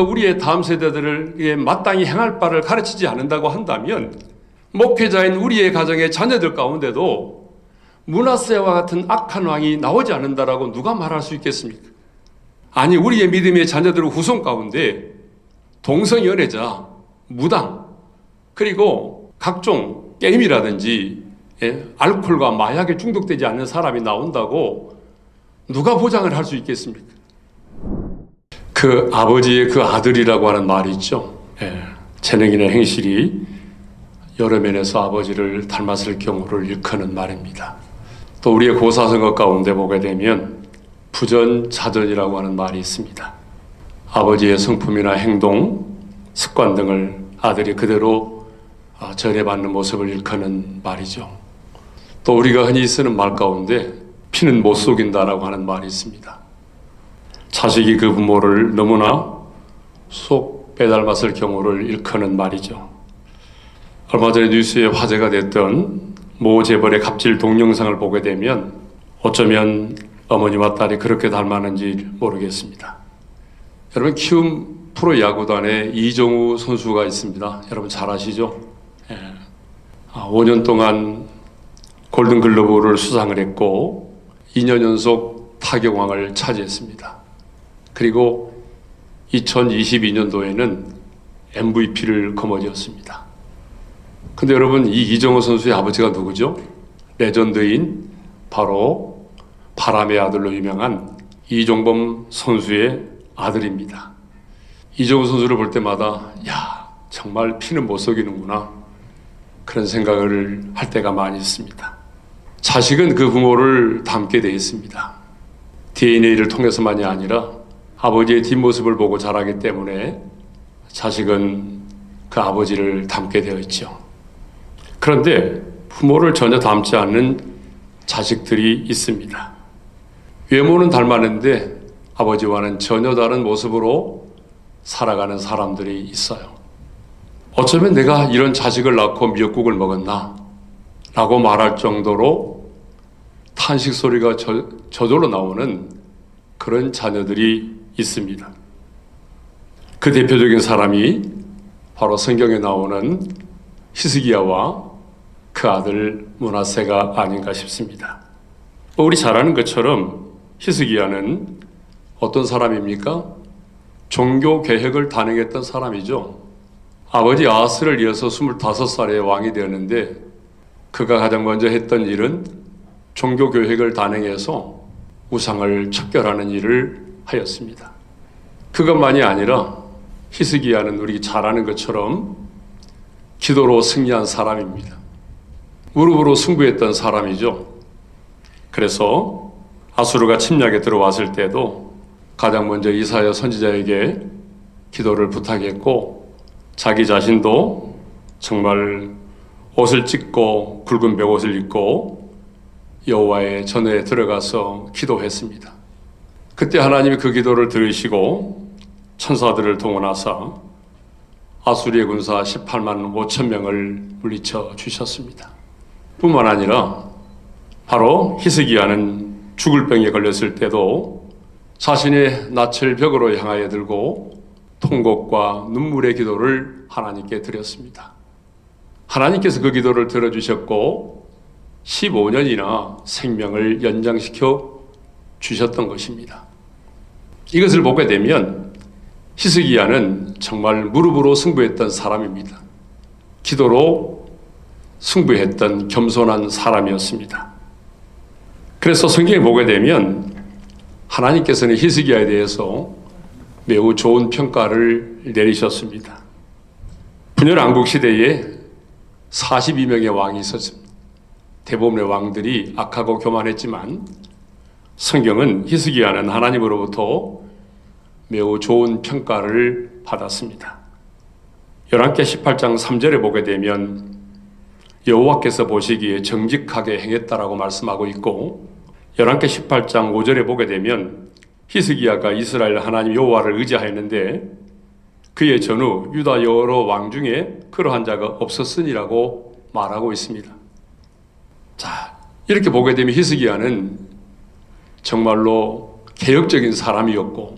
우리의 다음 세대들을 마땅히 행할 바를 가르치지 않는다고 한다면 목회자인 우리의 가정의 자녀들 가운데도 므낫세와 같은 악한 왕이 나오지 않는다라고 누가 말할 수 있겠습니까? 아니, 우리의 믿음의 자녀들 후손 가운데 동성연애자, 무당, 그리고 각종 게임이라든지 알코올과 마약에 중독되지 않는 사람이 나온다고 누가 보장을 할 수 있겠습니까? 그 아버지의 그 아들이라고 하는 말이 있죠. 재능이나 행실이 여러 면에서 아버지를 닮았을 경우를 일컫는 말입니다. 또 우리의 고사성어 가운데 보게 되면 부전자전이라고 하는 말이 있습니다. 아버지의 성품이나 행동, 습관 등을 아들이 그대로 전해받는 모습을 일컫는 말이죠. 또 우리가 흔히 쓰는 말 가운데 피는 못 속인다라고 하는 말이 있습니다. 자식이 그 부모를 너무나 속 빼닮았을 경우를 일컫는 말이죠. 얼마 전에 뉴스에 화제가 됐던 모 재벌의 갑질 동영상을 보게 되면 어쩌면 어머니와 딸이 그렇게 닮았는지 모르겠습니다. 여러분, 키움 프로야구단에 이정후 선수가 있습니다. 여러분 잘 아시죠? 5년 동안 골든글러브를 수상을 했고 2년 연속 타격왕을 차지했습니다. 그리고 2022년도에는 MVP를 거머쥐었습니다. 근데 여러분, 이 이정후 선수의 아버지가 누구죠? 레전드인 바로 바람의 아들로 유명한 이종범 선수의 아들입니다. 이정후 선수를 볼 때마다 야, 정말 피는 못 속이는구나, 그런 생각을 할 때가 많이 있습니다. 자식은 그 부모를 닮게 돼 있습니다. DNA를 통해서만이 아니라 아버지의 뒷모습을 보고 자라기 때문에 자식은 그 아버지를 닮게 되어 있죠. 그런데 부모를 전혀 닮지 않는 자식들이 있습니다. 외모는 닮았는데 아버지와는 전혀 다른 모습으로 살아가는 사람들이 있어요. 어쩌면 내가 이런 자식을 낳고 미역국을 먹었나 라고 말할 정도로 탄식 소리가 저절로 나오는 그런 자녀들이 있습니다. 그 대표적인 사람이 바로 성경에 나오는 히스기야와 그 아들 므낫세가 아닌가 싶습니다. 우리 잘 아는 것처럼 히스기야는 어떤 사람입니까? 종교개혁을 단행했던 사람이죠. 아버지 아하스를 이어서 25살에 왕이 되었는데 그가 가장 먼저 했던 일은 종교개혁을 단행해서 우상을 척결하는 일을 하였습니다. 그것만이 아니라 히스기야는 우리 잘 아는 것처럼 기도로 승리한 사람입니다. 무릎으로 승부했던 사람이죠. 그래서 아수르가 침략에 들어왔을 때도 가장 먼저 이사야 선지자에게 기도를 부탁했고 자기 자신도 정말 옷을 찢고 굵은 베옷을 입고 여호와의 전에 들어가서 기도했습니다. 그때 하나님이 그 기도를 들으시고 천사들을 동원하사 아수리의 군사 18만 5천 명을 물리쳐 주셨습니다. 뿐만 아니라 바로 히스기야는 죽을 병에 걸렸을 때도 자신의 낯을 벽으로 향하여 들고 통곡과 눈물의 기도를 하나님께 드렸습니다. 하나님께서 그 기도를 들어주셨고 15년이나 생명을 연장시켜 주셨던 것입니다. 이것을 보게 되면 히스기야는 정말 무릎으로 승부했던 사람입니다. 기도로 승부했던 겸손한 사람이었습니다. 그래서 성경에 보게 되면 하나님께서는 히스기야에 대해서 매우 좋은 평가를 내리셨습니다. 분열 왕국 시대에 42명의 왕이 있었습니다. 대부분의 왕들이 악하고 교만했지만 성경은 히스기야는 하나님으로부터 매우 좋은 평가를 받았습니다. 열왕기 18장 3절에 보게 되면 여호와께서 보시기에 정직하게 행했다라고 말씀하고 있고 열왕기 18장 5절에 보게 되면 히스기야가 이스라엘 하나님 여호와를 의지하였는데 그의 전후 유다 여러 왕 중에 그러한 자가 없었으니라고 말하고 있습니다. 자, 이렇게 보게 되면 히스기야는 정말로 개혁적인 사람이었고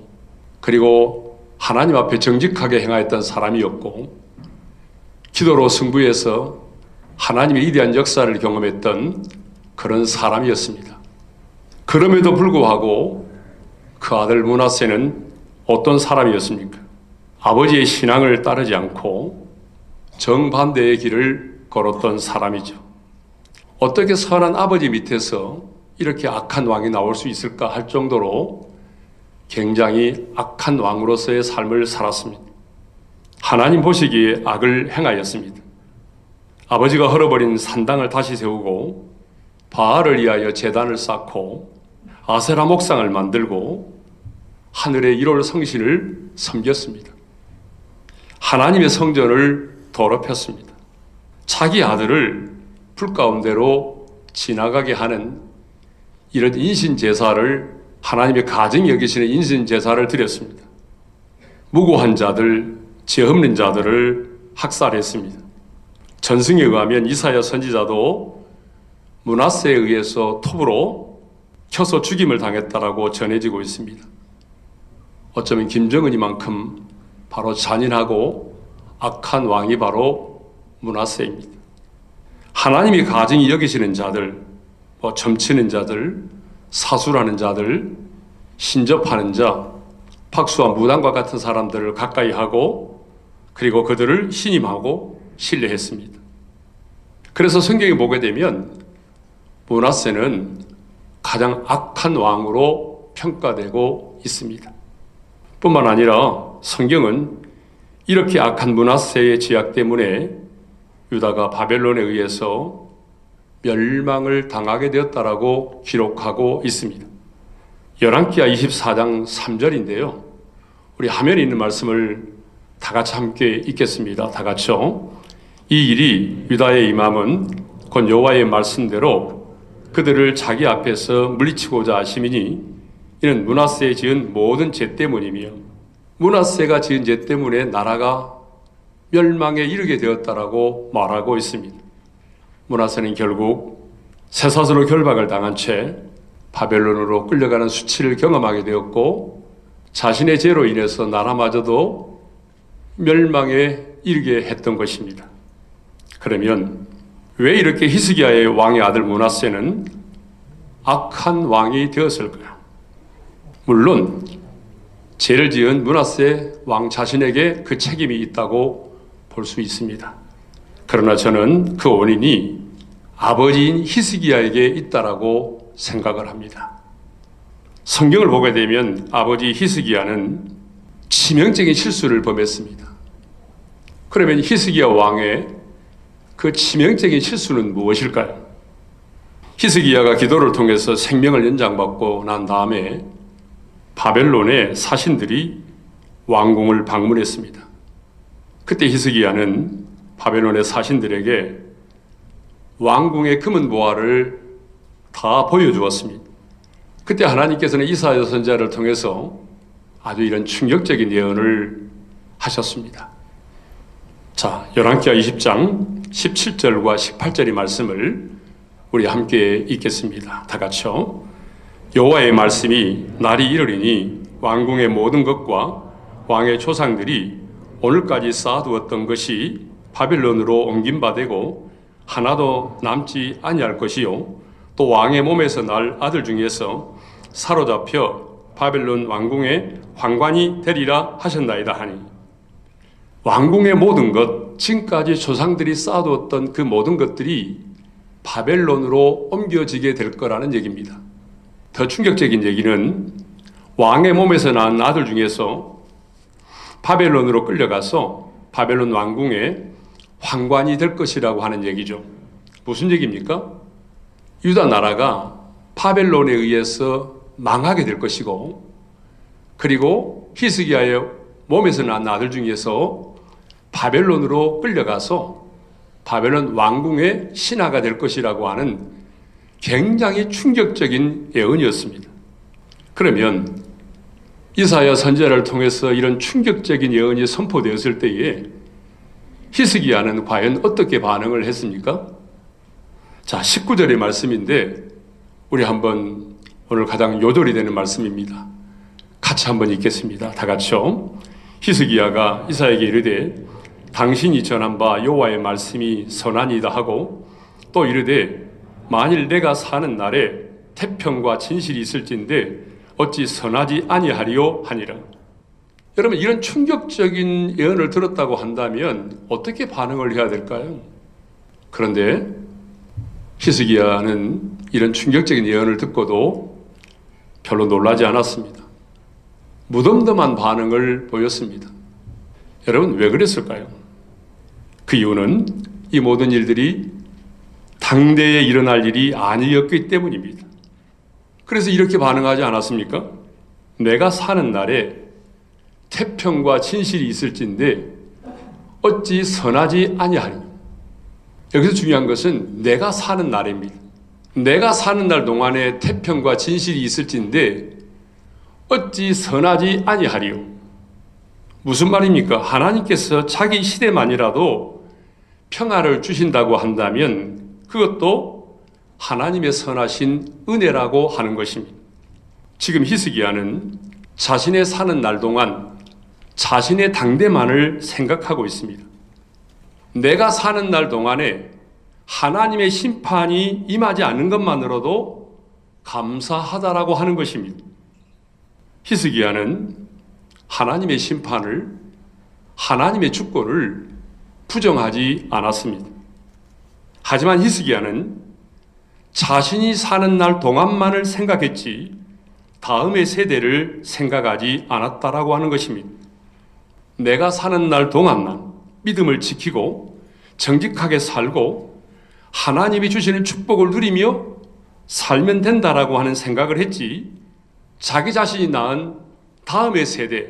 그리고 하나님 앞에 정직하게 행하였던 사람이었고 기도로 승부해서 하나님의 위대한 역사를 경험했던 그런 사람이었습니다. 그럼에도 불구하고 그 아들 므낫세는 어떤 사람이었습니까? 아버지의 신앙을 따르지 않고 정반대의 길을 걸었던 사람이죠. 어떻게 선한 아버지 밑에서 이렇게 악한 왕이 나올 수 있을까 할 정도로 굉장히 악한 왕으로서의 삶을 살았습니다. 하나님 보시기에 악을 행하였습니다. 아버지가 헐어버린 산당을 다시 세우고 바알을 위하여 제단을 쌓고 아세라 목상을 만들고 하늘의 1월 성신을 섬겼습니다. 하나님의 성전을 더럽혔습니다. 자기 아들을 불가운데로 지나가게 하는 이런 인신제사를 하나님의 가증히 여기시는 인신제사를 드렸습니다. 무고한 자들, 죄 없는 자들을 학살했습니다. 전승에 의하면 이사야 선지자도 므낫세에 의해서 톱으로 켜서 죽임을 당했다라고 전해지고 있습니다. 어쩌면 김정은이만큼 바로 잔인하고 악한 왕이 바로 므낫세입니다. 하나님이 가증히 여기시는 자들, 뭐 점치는 자들, 사술하는 자들, 신접하는 자, 박수와 무당과 같은 사람들을 가까이 하고 그리고 그들을 신임하고 신뢰했습니다. 그래서 성경에 보게 되면 므낫세는 가장 악한 왕으로 평가되고 있습니다. 뿐만 아니라 성경은 이렇게 악한 므낫세의 죄악 때문에 유다가 바벨론에 의해서 멸망을 당하게 되었다라고 기록하고 있습니다. 열왕기하 24장 3절인데요. 우리 화면에 있는 말씀을 다 같이 함께 읽겠습니다. 다 같이요. 이 일이 유다의 임함은 곧 여호와의 말씀대로 그들을 자기 앞에서 물리치고자 하심이니 이는 므낫세에 지은 모든 죄 때문이며 므낫세가 지은 죄 때문에 나라가 멸망에 이르게 되었다라고 말하고 있습니다. 므낫세는 결국 쇠사슬로 결박을 당한 채 바벨론으로 끌려가는 수치를 경험하게 되었고 자신의 죄로 인해서 나라마저도 멸망에 이르게 했던 것입니다. 그러면 왜 이렇게 히스기야의 왕의 아들 므낫세는 악한 왕이 되었을까요? 물론 죄를 지은 므낫세 왕 자신에게 그 책임이 있다고 볼 수 있습니다. 그러나 저는 그 원인이 아버지인 히스기야에게 있다라고 생각을 합니다. 성경을 보게 되면 아버지 히스기야는 치명적인 실수를 범했습니다. 그러면 히스기야 왕의 그 치명적인 실수는 무엇일까요? 히스기야가 기도를 통해서 생명을 연장받고 난 다음에 바벨론의 사신들이 왕궁을 방문했습니다. 그때 히스기야는 바벨론의 사신들에게 왕궁의 금은 보화를 다 보여주었습니다. 그때 하나님께서는 이사야 선지자를 통해서 아주 이런 충격적인 예언을 하셨습니다. 자, 열왕기하 20장 17절과 18절의 말씀을 우리 함께 읽겠습니다. 다 같이요. 여호와의 말씀이 날이 이르리니 왕궁의 모든 것과 왕의 조상들이 오늘까지 쌓아두었던 것이 바벨론으로 옮긴 바 되고 하나도 남지 아니할 것이요 또 왕의 몸에서 날 아들 중에서 사로잡혀 바벨론 왕궁의 황관이 되리라 하셨나이다 하니 왕궁의 모든 것, 지금까지 조상들이 쌓아두었던 그 모든 것들이 바벨론으로 옮겨지게 될 거라는 얘기입니다. 더 충격적인 얘기는 왕의 몸에서 낳은 아들 중에서 바벨론으로 끌려가서 바벨론 왕궁의 황관이 될 것이라고 하는 얘기죠. 무슨 얘기입니까? 유다 나라가 바벨론에 의해서 망하게 될 것이고 그리고 히스기야의 몸에서 낳은 아들 중에서 바벨론으로 끌려가서 바벨론 왕궁의 신하가 될 것이라고 하는 굉장히 충격적인 예언이었습니다. 그러면 이사야 선지자를 통해서 이런 충격적인 예언이 선포되었을 때에 히스기야는 과연 어떻게 반응을 했습니까? 자, 19절의 말씀인데 우리 한번 오늘 가장 요절이 되는 말씀입니다. 같이 한번 읽겠습니다. 다 같이요. 히스기야가 이사야에게 이르되 당신이 전한 바 여호와의 말씀이 선하니이다 하고 또 이르되 만일 내가 사는 날에 태평과 진실이 있을진데 어찌 선하지 아니하리요 하니라. 여러분, 이런 충격적인 예언을 들었다고 한다면 어떻게 반응을 해야 될까요? 그런데 히스기야는 이런 충격적인 예언을 듣고도 별로 놀라지 않았습니다. 무덤덤한 반응을 보였습니다. 여러분, 왜 그랬을까요? 그 이유는 이 모든 일들이 당대에 일어날 일이 아니었기 때문입니다. 그래서 이렇게 반응하지 않았습니까? 내가 사는 날에 태평과 진실이 있을진데 어찌 선하지 아니하리요. 여기서 중요한 것은 내가 사는 날입니다. 내가 사는 날 동안에 태평과 진실이 있을진데 어찌 선하지 아니하리요. 무슨 말입니까? 하나님께서 자기 시대만이라도 평화를 주신다고 한다면 그것도 하나님의 선하신 은혜라고 하는 것입니다. 지금 히스기야는 자신의 사는 날 동안 자신의 당대만을 생각하고 있습니다. 내가 사는 날 동안에 하나님의 심판이 임하지 않는 것만으로도 감사하다라고 하는 것입니다. 히스기야는 하나님의 심판을, 하나님의 주권을 부정하지 않았습니다. 하지만 히스기야는 자신이 사는 날 동안만을 생각했지 다음의 세대를 생각하지 않았다라고 하는 것입니다. 내가 사는 날 동안만 믿음을 지키고 정직하게 살고 하나님이 주시는 축복을 누리며 살면 된다라고 하는 생각을 했지 자기 자신이 낳은 다음의 세대,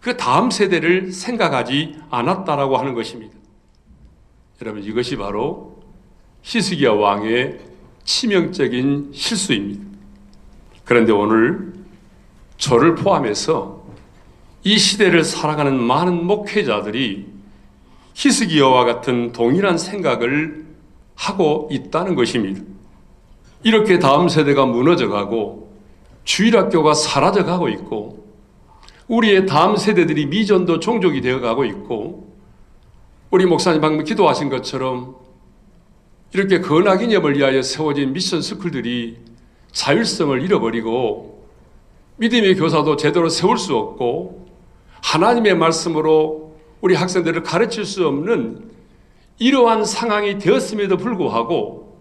그 다음 세대를 생각하지 않았다라고 하는 것입니다. 여러분, 이것이 바로 히스기야 왕의 치명적인 실수입니다. 그런데 오늘 저를 포함해서 이 시대를 살아가는 많은 목회자들이 히스기야와 같은 동일한 생각을 하고 있다는 것입니다. 이렇게 다음 세대가 무너져가고 주일학교가 사라져가고 있고 우리의 다음 세대들이 미전도 종족이 되어가고 있고 우리 목사님 방금 기도하신 것처럼 이렇게 건학이념을 위하여 세워진 미션스쿨들이 자율성을 잃어버리고 믿음의 교사도 제대로 세울 수 없고 하나님의 말씀으로 우리 학생들을 가르칠 수 없는 이러한 상황이 되었음에도 불구하고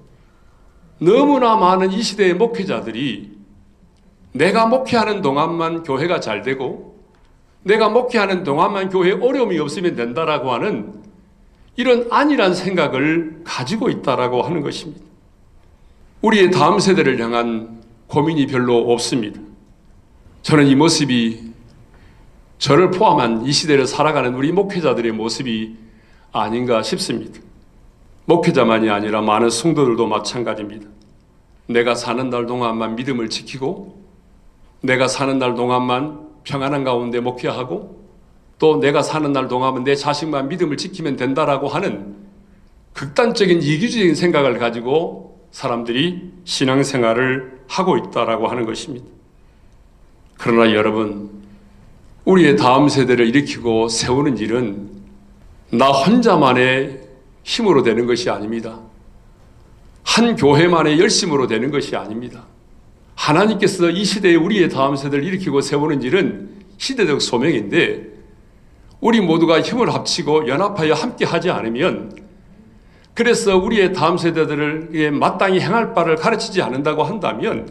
너무나 많은 이 시대의 목회자들이 내가 목회하는 동안만 교회가 잘 되고 내가 목회하는 동안만 교회에 어려움이 없으면 된다라고 하는 이런 안일한 생각을 가지고 있다라고 하는 것입니다. 우리의 다음 세대를 향한 고민이 별로 없습니다. 저는 이 모습이 저를 포함한 이 시대를 살아가는 우리 목회자들의 모습이 아닌가 싶습니다. 목회자만이 아니라 많은 성도들도 마찬가지입니다. 내가 사는 날 동안만 믿음을 지키고 내가 사는 날 동안만 평안한 가운데 목회하고 또 내가 사는 날 동안은 내 자식만 믿음을 지키면 된다라고 하는 극단적인 이기주의적인 생각을 가지고 사람들이 신앙생활을 하고 있다라고 하는 것입니다. 그러나 여러분, 우리의 다음 세대를 일으키고 세우는 일은 나 혼자만의 힘으로 되는 것이 아닙니다. 한 교회만의 열심으로 되는 것이 아닙니다. 하나님께서 이 시대에 우리의 다음 세대를 일으키고 세우는 일은 시대적 소명인데 우리 모두가 힘을 합치고 연합하여 함께 하지 않으면, 그래서 우리의 다음 세대들에게 마땅히 행할 바를 가르치지 않는다고 한다면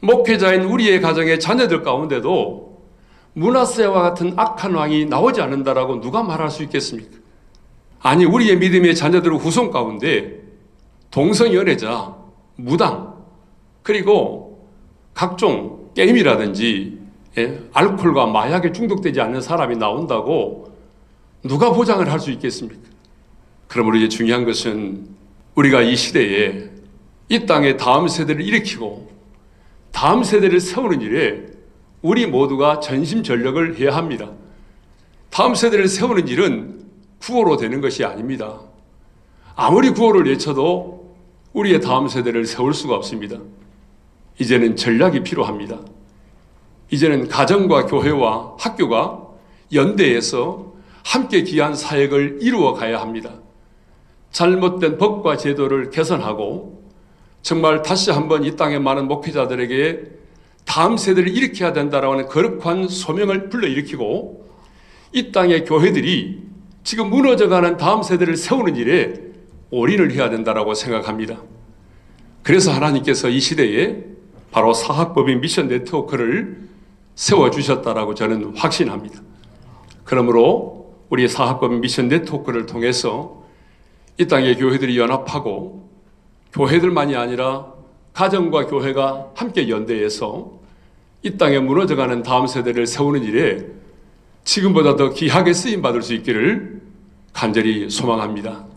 목회자인 우리의 가정의 자녀들 가운데도 므낫세와 같은 악한 왕이 나오지 않는다라고 누가 말할 수 있겠습니까? 아니, 우리의 믿음의 자녀들 후손 가운데 동성연애자, 무당, 그리고 각종 게임이라든지 알코올과 마약에 중독되지 않는 사람이 나온다고 누가 보장을 할 수 있겠습니까? 그러므로 이제 중요한 것은 우리가 이 시대에 이 땅에 다음 세대를 일으키고 다음 세대를 세우는 일에 우리 모두가 전심전력을 해야 합니다. 다음 세대를 세우는 일은 구호로 되는 것이 아닙니다. 아무리 구호를 외쳐도 우리의 다음 세대를 세울 수가 없습니다. 이제는 전략이 필요합니다. 이제는 가정과 교회와 학교가 연대해서 함께 귀한 사역을 이루어 가야 합니다. 잘못된 법과 제도를 개선하고 정말 다시 한번 이 땅의 많은 목회자들에게 다음 세대를 일으켜야 된다라고 하는 거룩한 소명을 불러일으키고 이 땅의 교회들이 지금 무너져가는 다음 세대를 세우는 일에 올인을 해야 된다라고 생각합니다. 그래서 하나님께서 이 시대에 바로 사학법인 미션 네트워크를 세워주셨다라고 저는 확신합니다. 그러므로 우리 사학법인 미션 네트워크를 통해서 이 땅의 교회들이 연합하고 교회들만이 아니라 가정과 교회가 함께 연대해서 이 땅에 무너져가는 다음 세대를 세우는 일에 지금보다 더 귀하게 쓰임받을 수 있기를 간절히 소망합니다.